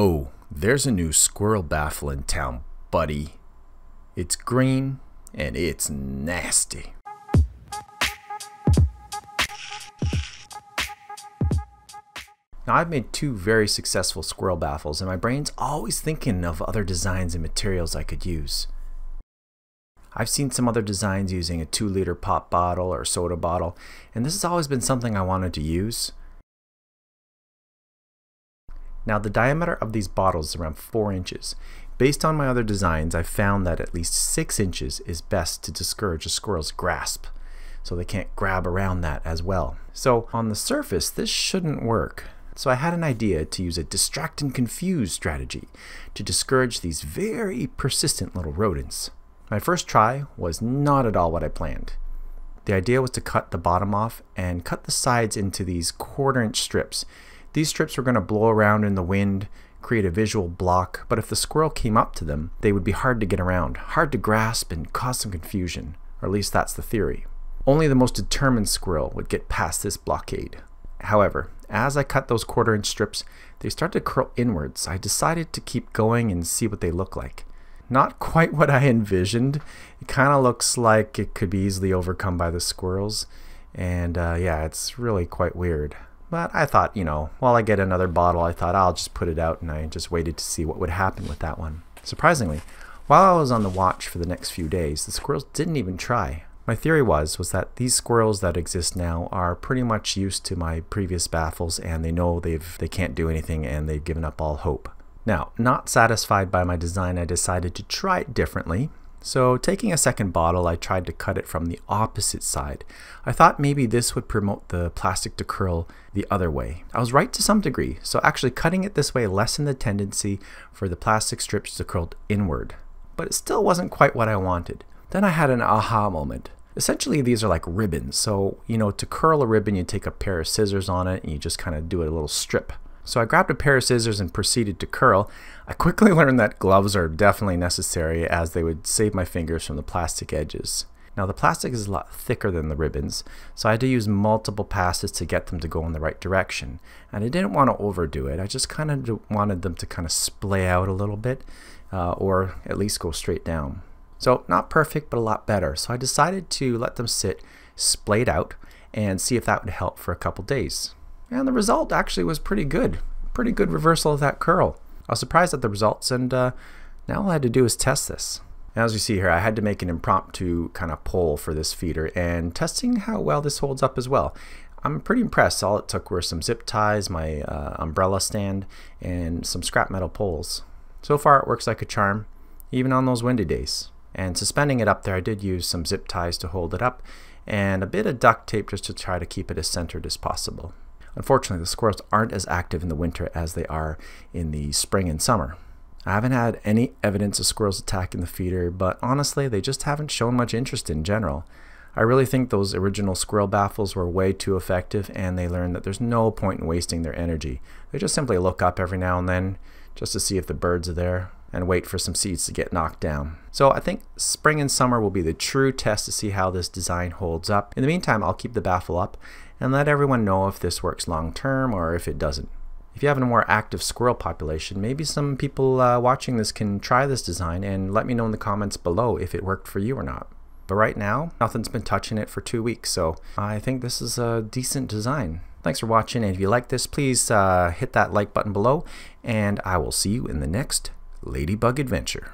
Oh, there's a new squirrel baffle in town, buddy. It's green and it's nasty. Now I've made two very successful squirrel baffles and my brain's always thinking of other designs and materials I could use. I've seen some other designs using a 2-liter pop bottle or soda bottle, and this has always been something I wanted to use. Now the diameter of these bottles is around 4 inches. Based on my other designs, I found that at least 6 inches is best to discourage a squirrel's grasp, so they can't grab around that as well. So on the surface, this shouldn't work. So I had an idea to use a distract and confuse strategy to discourage these very persistent little rodents. My first try was not at all what I planned. The idea was to cut the bottom off and cut the sides into these 1/4-inch strips. These strips were going to blow around in the wind, create a visual block, but if the squirrel came up to them, they would be hard to get around, hard to grasp, and cause some confusion, or at least that's the theory. Only the most determined squirrel would get past this blockade. However, as I cut those 1/4-inch strips, they started to curl inwards. I decided to keep going and see what they look like. Not quite what I envisioned. It kind of looks like it could be easily overcome by the squirrels, and yeah, it's really quite weird. But I thought, you know, while I get another bottle, I thought I'll just put it out, and I just waited to see what would happen with that one. Surprisingly, while I was on the watch for the next few days, the squirrels didn't even try. My theory was that these squirrels that exist now are pretty much used to my previous baffles, and they know they can't do anything, and they've given up all hope. Now, not satisfied by my design, I decided to try it differently. So taking a second bottle, I tried to cut it from the opposite side. I thought maybe this would promote the plastic to curl the other way. I was right to some degree, so actually cutting it this way lessened the tendency for the plastic strips to curl inward. But it still wasn't quite what I wanted. Then I had an aha moment. Essentially these are like ribbons, so you know, to curl a ribbon you take a pair of scissors on it and you just kind of do a little strip. So I grabbed a pair of scissors and proceeded to curl. I quickly learned that gloves are definitely necessary as they would save my fingers from the plastic edges. Now the plastic is a lot thicker than the ribbons, so I had to use multiple passes to get them to go in the right direction. And I didn't want to overdo it, I just kind of wanted them to kind of splay out a little bit, or at least go straight down. So not perfect, but a lot better. So I decided to let them sit splayed out and see if that would help for a couple days. And the result actually was pretty good. Pretty good reversal of that curl. I was surprised at the results, and now all I had to do is test this. Now, as you see here, I had to make an impromptu kind of poll for this feeder and testing how well this holds up as well. I'm pretty impressed. All it took were some zip ties, my umbrella stand, and some scrap metal poles. So far it works like a charm, even on those windy days. And suspending it up there, I did use some zip ties to hold it up and a bit of duct tape just to try to keep it as centered as possible. Unfortunately, the squirrels aren't as active in the winter as they are in the spring and summer. I haven't had any evidence of squirrels attacking the feeder, but honestly, they just haven't shown much interest in general. I really think those original squirrel baffles were way too effective, and they learned that there's no point in wasting their energy. They just simply look up every now and then just to see if the birds are there, and wait for some seeds to get knocked down. So I think spring and summer will be the true test to see how this design holds up. In the meantime, I'll keep the baffle up and let everyone know if this works long term or if it doesn't. If you have a more active squirrel population, maybe some people watching this can try this design and let me know in the comments below if it worked for you or not. But right now, nothing's been touching it for 2 weeks, so I think this is a decent design. Thanks for watching, and if you like this, please hit that like button below, and I will see you in the next Ladybug Adventure.